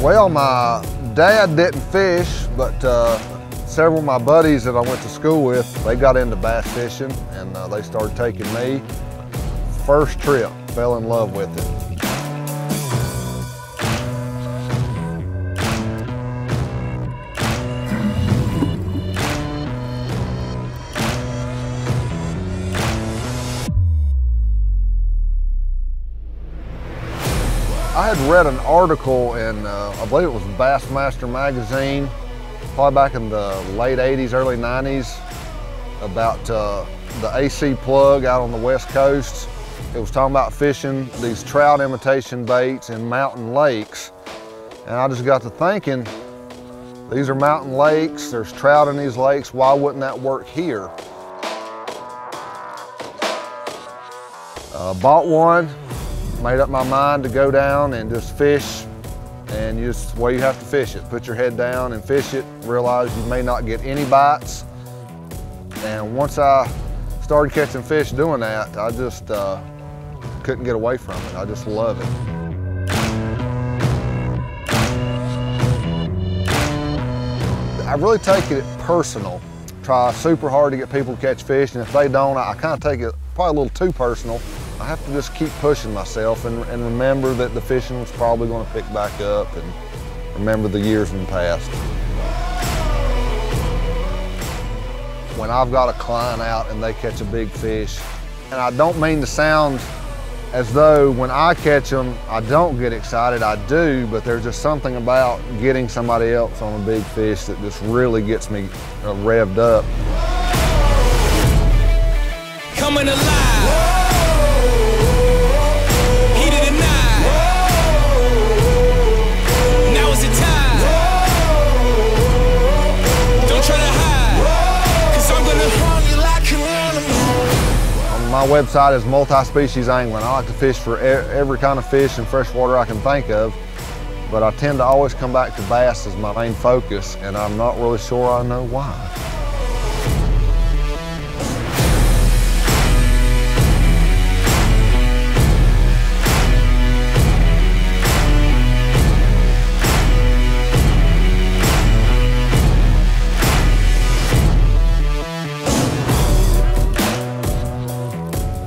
Well, my dad didn't fish, but several of my buddies that I went to school with, they got into bass fishing, and they started taking me. First trip, fell in love with it. I had read an article in, I believe it was Bassmaster magazine, probably back in the late 80s, early 90s, about the AC plug out on the West Coast. It was talking about fishing these trout imitation baits in mountain lakes. And I just got to thinking, these are mountain lakes, there's trout in these lakes, why wouldn't that work here? Bought one. Made up my mind to go down and just fish, and just the way you have to fish it. Put your head down and fish it, realize you may not get any bites. And once I started catching fish doing that, I just couldn't get away from it. I just love it. I really take it personal. Try super hard to get people to catch fish, and if they don't, I kind of take it probably a little too personal. I have to just keep pushing myself and remember that the fishing was probably going to pick back up and remember the years in the past. When I've got a client out and they catch a big fish, and I don't mean to sound as though when I catch them, I don't get excited, I do, but there's just something about getting somebody else on a big fish that just really gets me revved up. Coming alive. My website is multi-species angling. I like to fish for every kind of fish and freshwater I can think of, but I tend to always come back to bass as my main focus, and I'm not really sure I know why.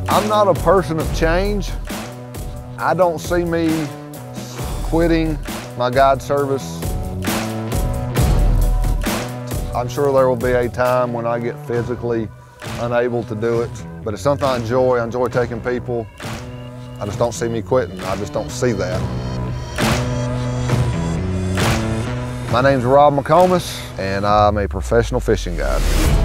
I'm not a person of change. I don't see me quitting my guide service. I'm sure there will be a time when I get physically unable to do it, but it's something I enjoy. I enjoy taking people. I just don't see me quitting. I just don't see that. My name's Rob McComas, and I'm a professional fishing guide.